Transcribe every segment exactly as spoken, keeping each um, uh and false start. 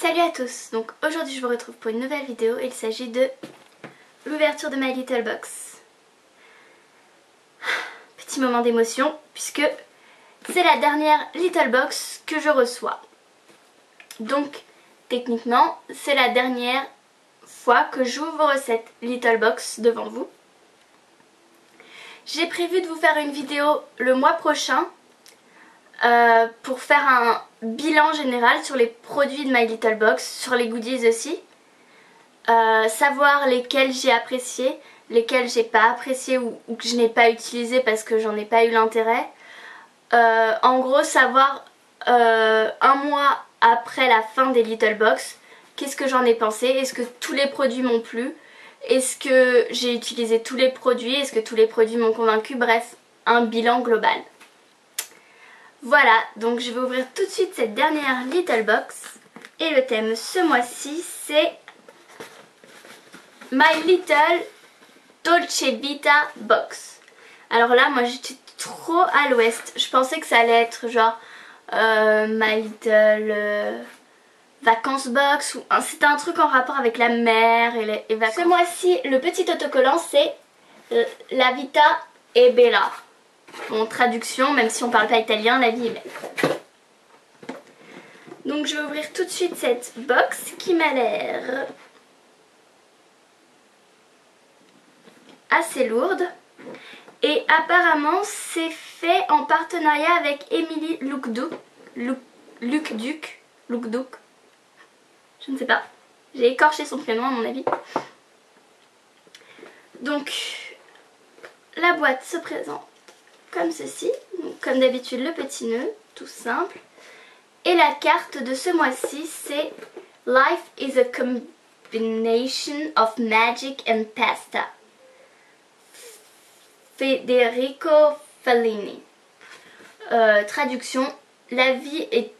Salut à tous, donc aujourd'hui je vous retrouve pour une nouvelle vidéo et il s'agit de l'ouverture de My Little Box. Petit moment d'émotion puisque c'est la dernière Little Box que je reçois. Donc techniquement c'est la dernière fois que j'ouvre cette Little Box devant vous. J'ai prévu de vous faire une vidéo le mois prochain euh, pour faire un bilan général sur les produits de My Little Box, sur les goodies aussi, euh, savoir lesquels j'ai appréciés, lesquels j'ai pas appréciés ou, ou que je n'ai pas utilisé parce que j'en ai pas eu l'intérêt. Euh, en gros, savoir euh, un mois après la fin des Little Box, qu'est-ce que j'en ai pensé, est-ce que tous les produits m'ont plu, est-ce que j'ai utilisé tous les produits, est-ce que tous les produits m'ont convaincu, bref, un bilan global. Voilà, donc je vais ouvrir tout de suite cette dernière Little Box. Et le thème ce mois-ci, c'est My Little Dolce Vita Box. Alors là, moi j'étais trop à l'ouest. Je pensais que ça allait être genre euh, My Little euh, Vacances Box. Ou hein, c'était un truc en rapport avec la mer et les et vacances. Ce mois-ci, le petit autocollant, c'est euh, La Vita è Bella. Bon, traduction, même si on parle pas italien, la vie est belle. Donc je vais ouvrir tout de suite cette box qui m'a l'air assez lourde. Et apparemment c'est fait en partenariat avec Émilie Luc-Duc. Luc-Duc. Luc-Duc. Je ne sais pas. J'ai écorché son prénom à mon avis. Donc la boîte se présente comme ceci, donc, comme d'habitude le petit nœud, tout simple. Et la carte de ce mois-ci c'est « Life is a combination of magic and pasta » Federico Fellini. Euh, traduction « La vie est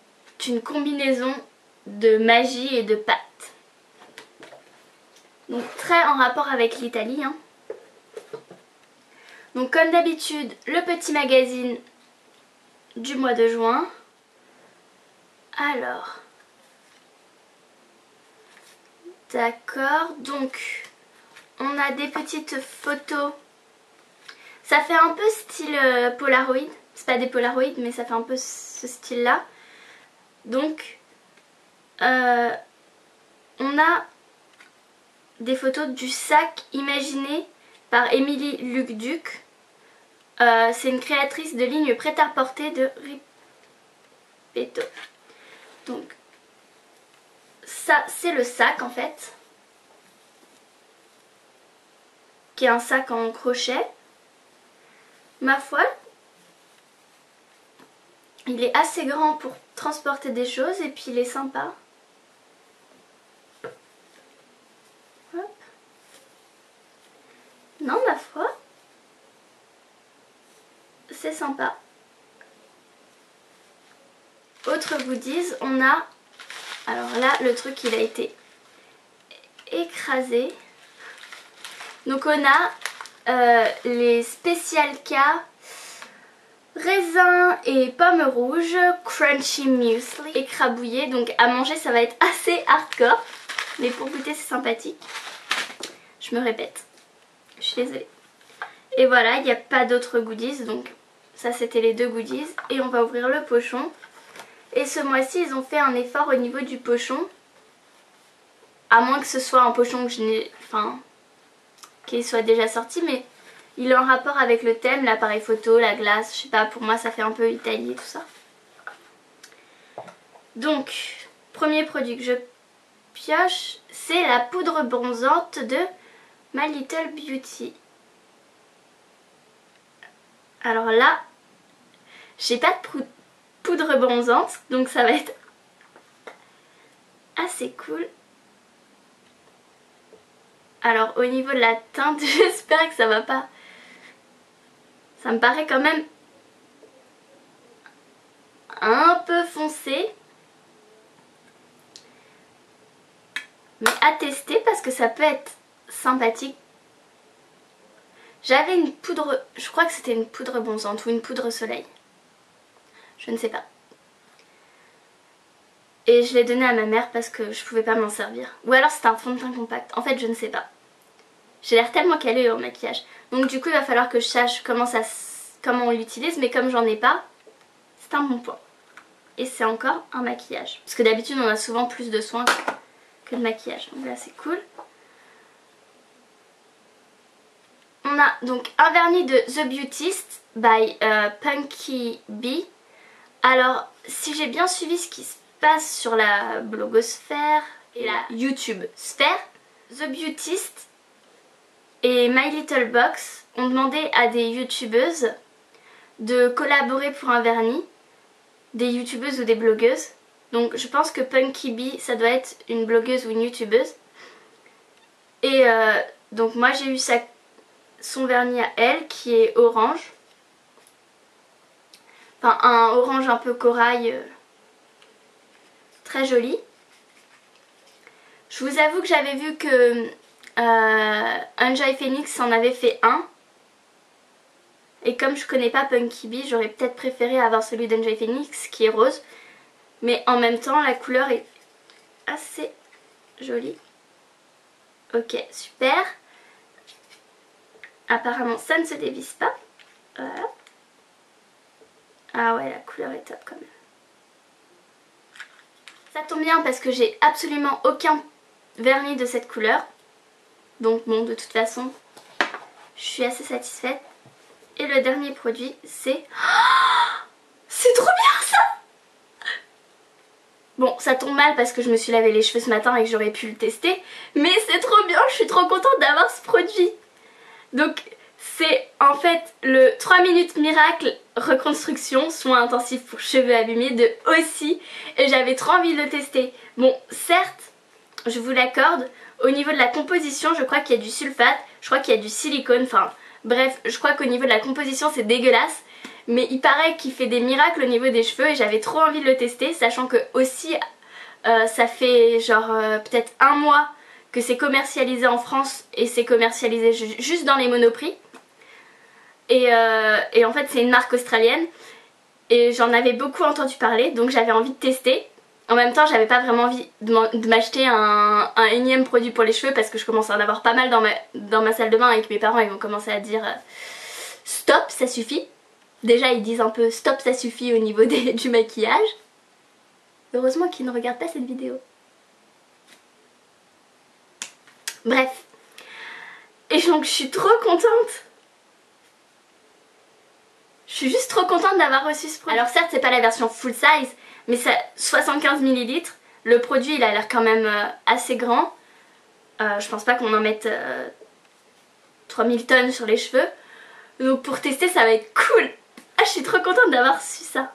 une combinaison de magie et de pâtes ». Donc très en rapport avec l'Italie, hein. Donc comme d'habitude, le petit magazine du mois de juin. Alors, d'accord, donc on a des petites photos. Ça fait un peu style euh, Polaroid. C'est pas des Polaroid, mais ça fait un peu ce style-là. Donc, euh, on a des photos du sac imaginé par Émilie Luc-Duc. Euh, c'est une créatrice de lignes prêt-à-porter de Ripeto. Donc ça c'est le sac en fait, qui est un sac en crochet. Ma foi, il est assez grand pour transporter des choses et puis il est sympa. Hop. Non, ma foi, c'est sympa. Autre goodies, on a... Alors là, le truc, il a été écrasé. Donc on a euh, les Special K, raisins et pommes rouges, crunchy muesli, écrabouillé. Donc à manger, ça va être assez hardcore. Mais pour goûter, c'est sympathique. Je me répète. Je suis désolée. Et voilà, il n'y a pas d'autres goodies. Donc ça, c'était les deux goodies. Et on va ouvrir le pochon. Et ce mois-ci, ils ont fait un effort au niveau du pochon. À moins que ce soit un pochon que je n'ai... Enfin... qu'il soit déjà sorti. Mais il est en rapport avec le thème, l'appareil photo, la glace. Je sais pas, pour moi, ça fait un peu Italie et tout ça. Donc, premier produit que je pioche, c'est la poudre bronzante de... My Little Beauty. Alors là, j'ai pas de poudre bronzante, donc ça va être assez cool. Alors au niveau de la teinte, j'espère que ça va pas. Ça me paraît quand même un peu foncé. Mais à tester parce que ça peut être sympathique. J'avais une poudre, je crois que c'était une poudre bronzante ou une poudre soleil, je ne sais pas. et je l'ai donné à ma mère parce que je pouvais pas m'en servir. Ou alors c'était un fond de teint compact, en fait je ne sais pas. J'ai l'air tellement calée au maquillage. Donc du coup il va falloir que je sache comment, ça, comment on l'utilise, mais comme j'en ai pas, c'est un bon point. Et c'est encore un maquillage. Parce que d'habitude on a souvent plus de soins que de maquillage. Donc là c'est cool. On a donc un vernis de The Beautyst by euh, Punky B. Alors si j'ai bien suivi ce qui se passe sur la blogosphère et la YouTube sphère, The Beautyst et My Little Box ont demandé à des youtubeuses de collaborer pour un vernis, des youtubeuses ou des blogueuses. Donc je pense que Punky B, ça doit être une blogueuse ou une youtubeuse. Et euh, donc moi j'ai eu sa, son vernis à elle qui est orange. Enfin un orange un peu corail, euh, très joli. Je vous avoue que j'avais vu que Euh, Angie Phoenix en avait fait un, et comme je connais pas Punky B, j'aurais peut-être préféré avoir celui d'Angie Phoenix qui est rose, mais en même temps la couleur est assez jolie. Ok, super. Apparemment ça ne se dévisse pas. Voilà. Ah ouais, la couleur est top quand même. Ça tombe bien parce que j'ai absolument aucun vernis de cette couleur. Donc bon, de toute façon, je suis assez satisfaite. Et le dernier produit, c'est... Oh, c'est trop bien ça! Bon, ça tombe mal parce que je me suis lavé les cheveux ce matin et que j'aurais pu le tester. Mais c'est trop bien, je suis trop contente d'avoir ce produit. Donc c'est en fait le trois minutes miracle reconstruction, soins intensifs pour cheveux abîmés de Aussie. Et j'avais trop envie de le tester. Bon, certes, je vous l'accorde, au niveau de la composition, je crois qu'il y a du sulfate, je crois qu'il y a du silicone, enfin bref, je crois qu'au niveau de la composition c'est dégueulasse, mais il paraît qu'il fait des miracles au niveau des cheveux et j'avais trop envie de le tester, sachant que aussi euh, ça fait genre euh, peut-être un mois que c'est commercialisé en France et c'est commercialisé ju juste dans les Monoprix et, euh, et en fait c'est une marque australienne et j'en avais beaucoup entendu parler, donc j'avais envie de tester. En même temps, j'avais pas vraiment envie de m'acheter un, un énième produit pour les cheveux parce que je commence à en avoir pas mal dans ma, dans ma salle de bain et que mes parents ils vont commencer à dire euh, stop, ça suffit. Déjà ils disent un peu stop, ça suffit au niveau des, du maquillage. Heureusement qu'ils ne regardent pas cette vidéo. Bref. Et donc je suis trop contente. Je suis juste trop contente d'avoir reçu ce produit. Alors certes, c'est pas la version full size, mais ça, soixante-quinze millilitres, le produit il a l'air quand même euh, assez grand. Euh, je pense pas qu'on en mette euh, trois mille tonnes sur les cheveux. Donc pour tester ça va être cool. Ah, je suis trop contente d'avoir su ça.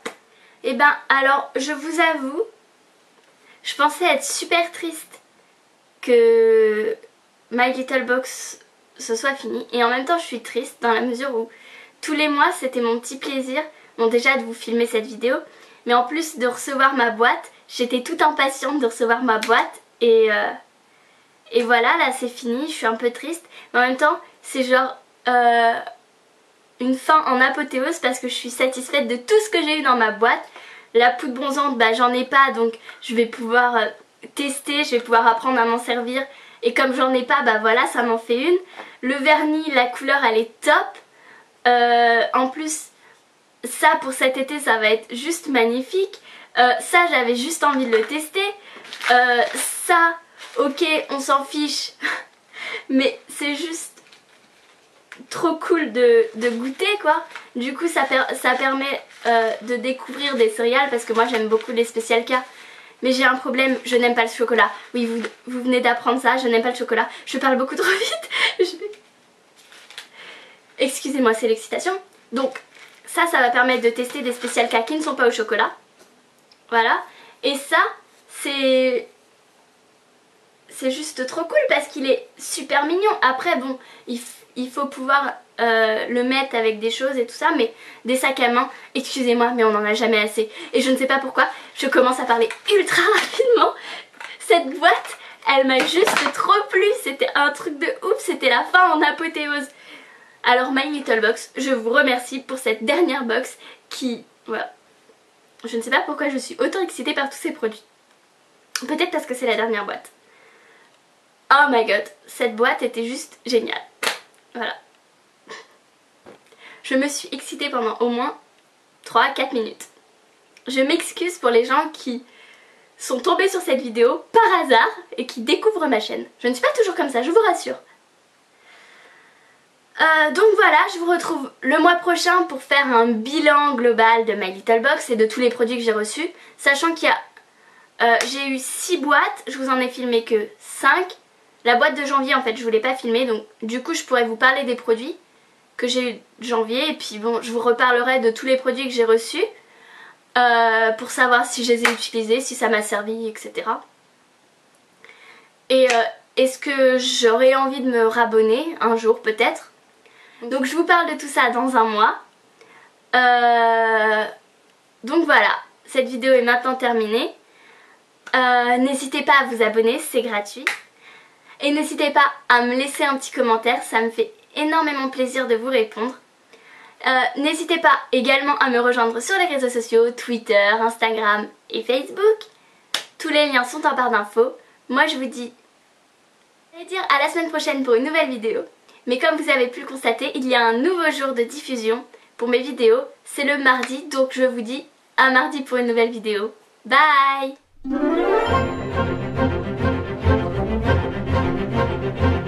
Et ben alors je vous avoue, je pensais être super triste que My Little Box se soit fini. Et en même temps je suis triste dans la mesure où tous les mois c'était mon petit plaisir. Bon, déjà de vous filmer cette vidéo, mais en plus de recevoir ma boîte, j'étais toute impatiente de recevoir ma boîte et, euh, et voilà, là c'est fini, je suis un peu triste. Mais en même temps, c'est genre euh, une fin en apothéose parce que je suis satisfaite de tout ce que j'ai eu dans ma boîte. La poudre bronzante, bah j'en ai pas, donc je vais pouvoir euh, tester, je vais pouvoir apprendre à m'en servir. Et comme j'en ai pas, bah voilà, ça m'en fait une. Le vernis, la couleur elle est top. Euh, en plus... Ça pour cet été ça va être juste magnifique. euh, Ça j'avais juste envie de le tester. euh, Ça ok on s'en fiche mais c'est juste trop cool de, de goûter quoi. Du coup ça, per ça permet euh, de découvrir des céréales parce que moi j'aime beaucoup les Special K. Mais j'ai un problème, je n'aime pas le chocolat. Oui vous, vous venez d'apprendre ça, je n'aime pas le chocolat. Je parle beaucoup trop vite. je... Excusez-moi c'est l'excitation. Donc ça, ça va permettre de tester des Special K qui ne sont pas au chocolat. Voilà. Et ça, c'est... C'est juste trop cool parce qu'il est super mignon. Après, bon, il, il faut pouvoir euh, le mettre avec des choses et tout ça. Mais des sacs à main, excusez-moi, mais on n'en a jamais assez. Et je ne sais pas pourquoi, je commence à parler ultra rapidement. Cette boîte, elle m'a juste trop plu. C'était un truc de ouf, c'était la fin en apothéose. Alors My Little Box, je vous remercie pour cette dernière box qui... Voilà. Je ne sais pas pourquoi je suis autant excitée par tous ces produits. Peut-être parce que c'est la dernière boîte. Oh my god, cette boîte était juste géniale. Voilà. Je me suis excitée pendant au moins trois à quatre minutes. Je m'excuse pour les gens qui sont tombés sur cette vidéo par hasard et qui découvrent ma chaîne. Je ne suis pas toujours comme ça, je vous rassure. Euh, donc voilà, je vous retrouve le mois prochain pour faire un bilan global de My Little Box et de tous les produits que j'ai reçus. Sachant qu'il y a... Euh, j'ai eu six boîtes, je vous en ai filmé que cinq. La boîte de janvier en fait je voulais pas filmer, donc du coup je pourrais vous parler des produits que j'ai eu de janvier. Et puis bon, je vous reparlerai de tous les produits que j'ai reçus euh, pour savoir si je les ai utilisés, si ça m'a servi, et cetera. Et euh, est-ce que j'aurais envie de me rabonner un jour peut-être? Donc je vous parle de tout ça dans un mois. Euh, donc voilà, cette vidéo est maintenant terminée. Euh, n'hésitez pas à vous abonner, c'est gratuit. Et n'hésitez pas à me laisser un petit commentaire, ça me fait énormément plaisir de vous répondre. Euh, n'hésitez pas également à me rejoindre sur les réseaux sociaux, Twitter, Instagram et Facebook. Tous les liens sont en barre d'infos. Moi je vous dis, je vais dire à la semaine prochaine pour une nouvelle vidéo. Mais comme vous avez pu le constater, il y a un nouveau jour de diffusion pour mes vidéos. C'est le mardi, donc je vous dis à mardi pour une nouvelle vidéo. Bye! Thank you.